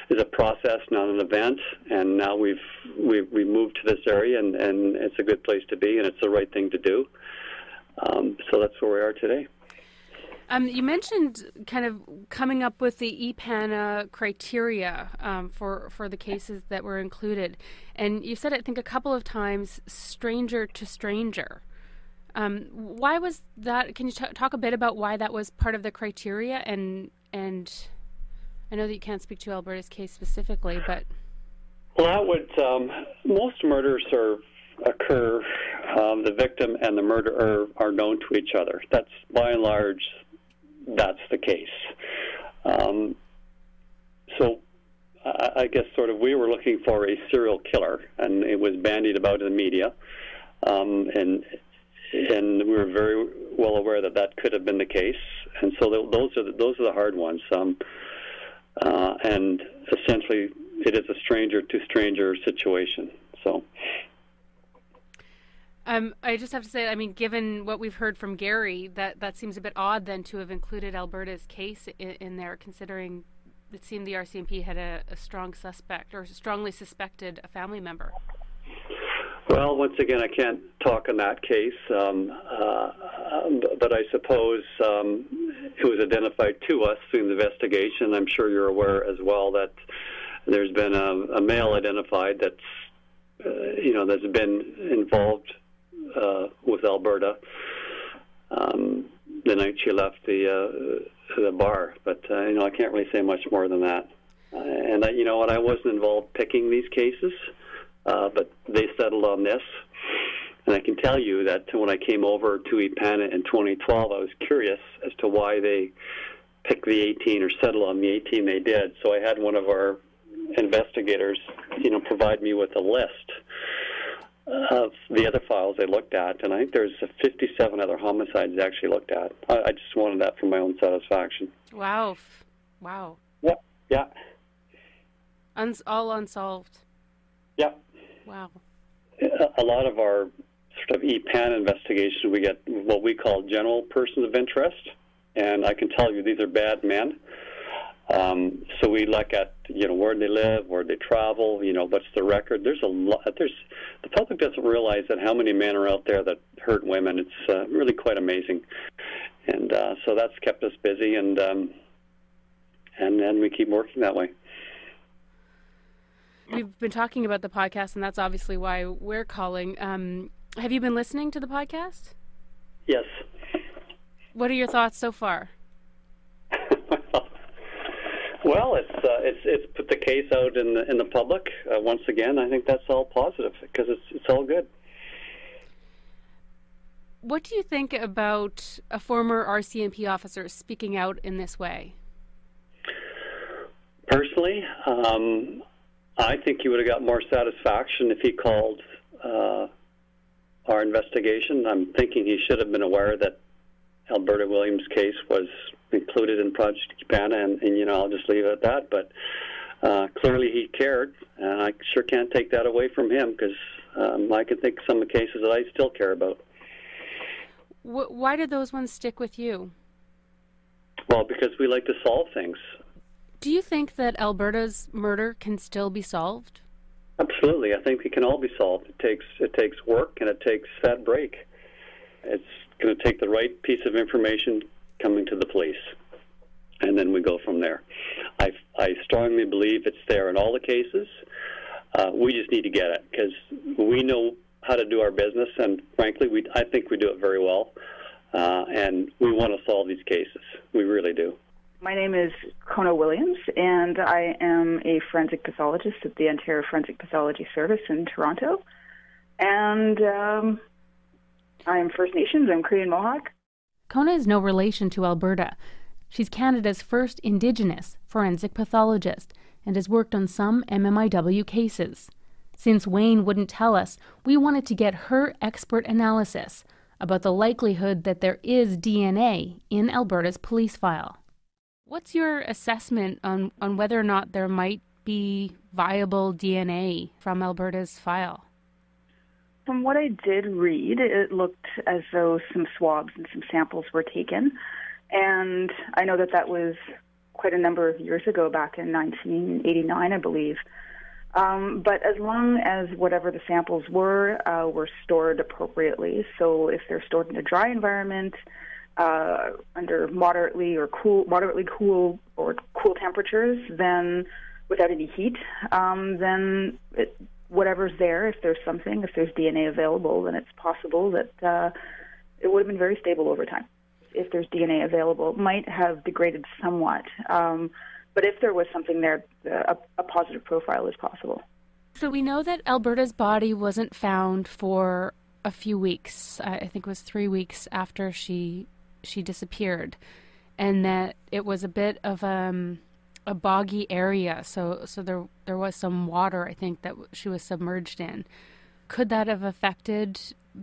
is a process, not an event, and now we've we've, we've moved to this area, and, and it's a good place to be, and it's the right thing to do. Um, so that's where we are today. Um, you mentioned kind of coming up with the E PANA criteria um, for, for the cases that were included, and you said, I think, a couple of times, stranger to stranger. Um, why was that? Can you t- talk a bit about why that was part of the criteria, and and... I know that you can't speak to Alberta's case specifically, but... Well, that would, um, most murders are, occur, um, the victim and the murderer are known to each other. That's, by and large, that's the case. Um, so I, I guess sort of we were looking for a serial killer, and it was bandied about in the media, um, and and we were very well aware that that could have been the case. And so th- those are the, those are the hard ones. Um, Uh, and essentially, it is a stranger-to-stranger situation. So, um, I just have to say, I mean, given what we've heard from Gary, that, that seems a bit odd then to have included Alberta's case in, in there, considering it seemed the R C M P had a, a strong suspect or strongly suspected a family member. Well, once again, I can't talk on that case, um, uh, but I suppose um, it was identified to us through the investigation. I'm sure you're aware as well that there's been a, a male identified that's, uh, you know, that's been involved uh, with Alberta um, the night she left the uh, the bar. But uh, you know, I can't really say much more than that. Uh, and I, you know, and I wasn't involved picking these cases. Uh, but they settled on this, and I can tell you that when I came over to E PANA in twenty twelve, I was curious as to why they picked the eighteen or settled on the eighteen they did. So I had one of our investigators, you know, provide me with a list of the other files they looked at, and I think there's fifty-seven other homicides they actually looked at. I, I just wanted that for my own satisfaction. Wow, wow. Yep. Yeah. Uns- all unsolved. Yep. Wow. A lot of our sort of E PANA investigations, we get what we call general persons of interest, and I can tell you these are bad men. Um, so we look at, you know, where they live, where they travel, you know, what's the record. There's a lot. There's the public doesn't realize that how many men are out there that hurt women. It's uh, really quite amazing. And uh, so that's kept us busy, and um, and then we keep working that way. We've been talking about the podcast, and that's obviously why we're calling. Um, have you been listening to the podcast? Yes. What are your thoughts so far? Well, it's uh, it's it's put the case out in the in the public uh, once again. I think that's all positive because it's it's all good. What do you think about a former R C M P officer speaking out in this way? Personally, um, I think he would have got more satisfaction if he called uh, our investigation. I'm thinking he should have been aware that Alberta Williams' case was included in Project E PANA, and, and, you know, I'll just leave it at that. But uh, clearly he cared, and I sure can't take that away from him because um, I can think of some of the cases that I still care about. Why did those ones stick with you? Well, because we like to solve things. Do you think that Alberta's murder can still be solved? Absolutely. I think it can all be solved. It takes it takes work, and it takes that break. It's going to take the right piece of information coming to the police, and then we go from there. I, I strongly believe it's there in all the cases. Uh, we just need to get it because we know how to do our business, and frankly, we I think we do it very well, uh, and we want to solve these cases. We really do. My name is Kona Williams, and I am a forensic pathologist at the Ontario Forensic Pathology Service in Toronto, and um, I am First Nations. I'm Cree and Mohawk. Kona is no relation to Alberta. She's Canada's first Indigenous forensic pathologist and has worked on some M M I W cases. Since Wayne wouldn't tell us, we wanted to get her expert analysis about the likelihood that there is D N A in Alberta's police file. What's your assessment on, on whether or not there might be viable D N A from Alberta's file? From what I did read, it looked as though some swabs and some samples were taken. And I know that that was quite a number of years ago, back in nineteen eighty-nine, I believe. Um, but as long as whatever the samples were, uh, were stored appropriately. So if they're stored in a dry environment, uh, under moderately or cool, moderately cool or cool temperatures, then without any heat, um, then it, whatever's there, if there's something, if there's D N A available, then it's possible that uh, it would have been very stable over time. If there's D N A available, it might have degraded somewhat. Um, But if there was something there, a, a positive profile is possible. So we know that Alberta's body wasn't found for a few weeks. I think it was three weeks after she she disappeared, and that it was a bit of um, a boggy area. So so there there was some water, I think, that she was submerged in. Could that have affected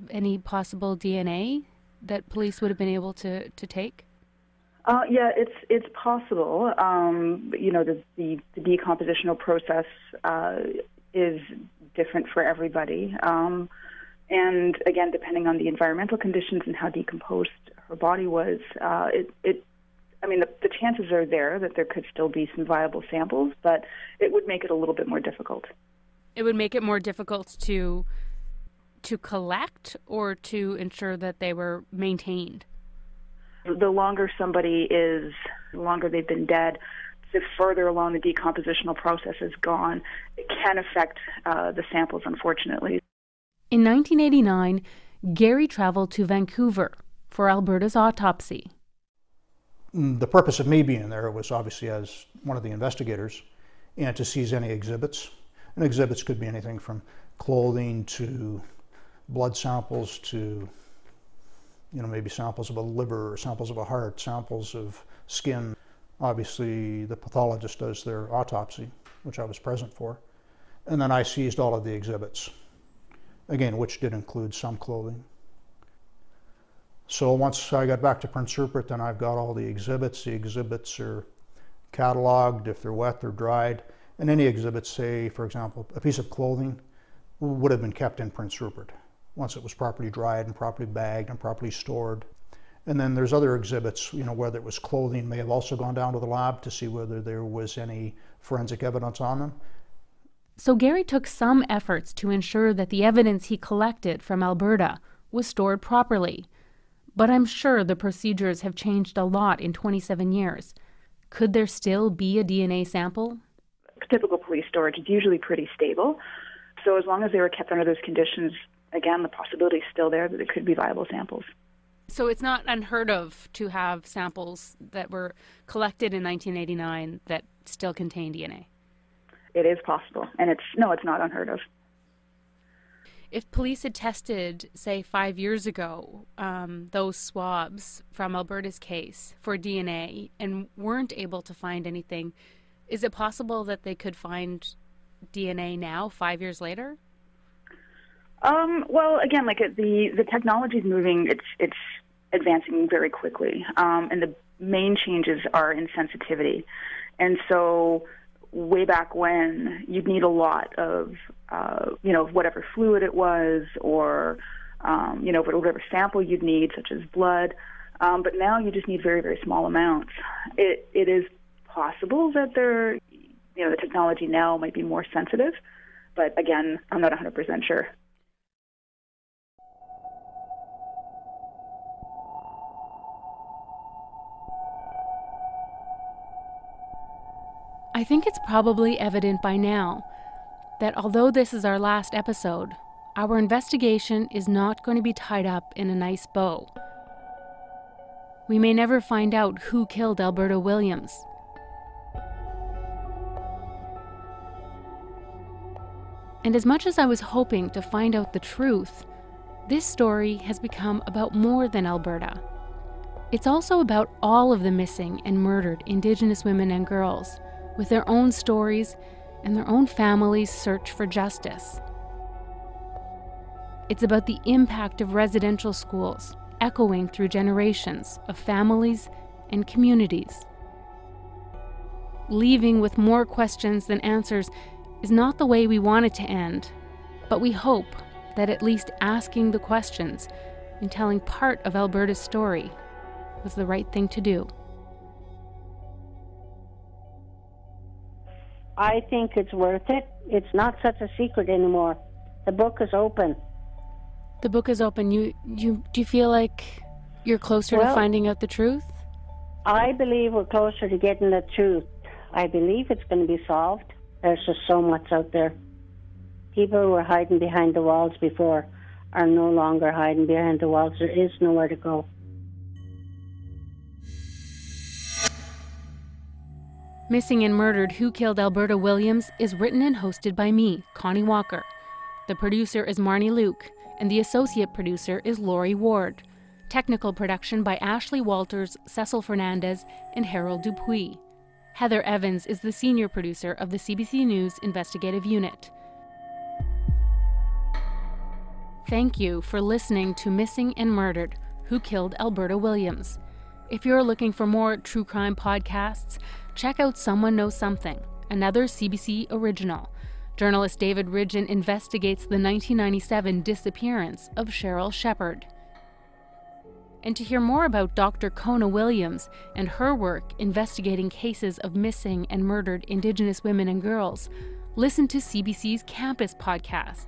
any possible D N A that police would have been able to, to take? Uh, yeah, it's it's possible. Um, you know, the, the, the decompositional process uh, is different for everybody. Um, and again, depending on the environmental conditions and how decomposed her body was, uh, it, it, I mean, the, the chances are there that there could still be some viable samples, but it would make it a little bit more difficult. It would make it more difficult to to collect or to ensure that they were maintained? The longer somebody is, the longer they've been dead, the further along the decompositional process is gone. It can affect uh, the samples, unfortunately. In nineteen eighty-nine, Gary traveled to Vancouver for Alberta's autopsy. The purpose of me being there was obviously as one of the investigators and to seize any exhibits. And exhibits could be anything from clothing to blood samples to, you know, maybe samples of a liver, or samples of a heart, samples of skin. Obviously, the pathologist does their autopsy, which I was present for. And then I seized all of the exhibits, again, which did include some clothing. So once I got back to Prince Rupert, then I've got all the exhibits. The exhibits are cataloged, if they're wet, they're dried. And any exhibits, say, for example, a piece of clothing would have been kept in Prince Rupert, once it was properly dried and properly bagged and properly stored. And then there's other exhibits, you know, whether it was clothing, may have also gone down to the lab to see whether there was any forensic evidence on them. So Gary took some efforts to ensure that the evidence he collected from Alberta was stored properly. But I'm sure the procedures have changed a lot in twenty-seven years. Could there still be a D N A sample? Typical police storage is usually pretty stable. So as long as they were kept under those conditions, again, the possibility is still there that it could be viable samples. So it's not unheard of to have samples that were collected in nineteen eighty-nine that still contain D N A? It is possible, and it's no, it's not unheard of. If police had tested, say, five years ago, um, those swabs from Alberta's case for D N A and weren't able to find anything, is it possible that they could find D N A now, five years later? Um, well, again, like the the technology is moving; it's it's advancing very quickly, um, and the main changes are in sensitivity. And so, way back when, you'd need a lot of uh, you know whatever fluid it was, or um, you know whatever sample you'd need, such as blood. Um, but now you just need very very small amounts. It it is possible that there, you know, the technology now might be more sensitive, but again, I'm not one hundred percent sure. I think it's probably evident by now that although this is our last episode, our investigation is not going to be tied up in a nice bow. We may never find out who killed Alberta Williams. And as much as I was hoping to find out the truth, this story has become about more than Alberta. It's also about all of the missing and murdered Indigenous women and girls, with their own stories and their own families' search for justice. It's about the impact of residential schools echoing through generations of families and communities. Leaving with more questions than answers is not the way we want it to end, but we hope that at least asking the questions and telling part of Alberta's story was the right thing to do. I think it's worth it. It's not such a secret anymore. The book is open. The book is open. You, you, do you feel like you're closer well, to finding out the truth? I believe we're closer to getting the truth. I believe it's going to be solved. There's just so much out there. People who were hiding behind the walls before are no longer hiding behind the walls. There is nowhere to go. Missing and Murdered: Who Killed Alberta Williams is written and hosted by me, Connie Walker. The producer is Marnie Luke, and the associate producer is Lori Ward. Technical production by Ashley Walters, Cecil Fernandez, and Harold Dupuis. Heather Evans is the senior producer of the C B C News Investigative Unit. Thank you for listening to Missing and Murdered: Who Killed Alberta Williams. If you're looking for more true crime podcasts, check out Someone Knows Something, another C B C original. Journalist David Ridgen investigates the nineteen ninety-seven disappearance of Cheryl Shepherd. And to hear more about Doctor Kona Williams and her work investigating cases of missing and murdered Indigenous women and girls, listen to C B C's Campus podcast.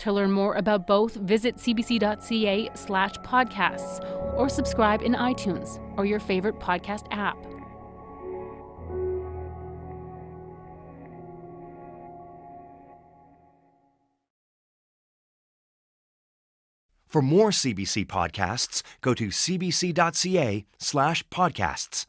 To learn more about both, visit cbc.ca slash podcasts or subscribe in iTunes or your favorite podcast app. For more C B C podcasts, go to cbc.ca slash podcasts.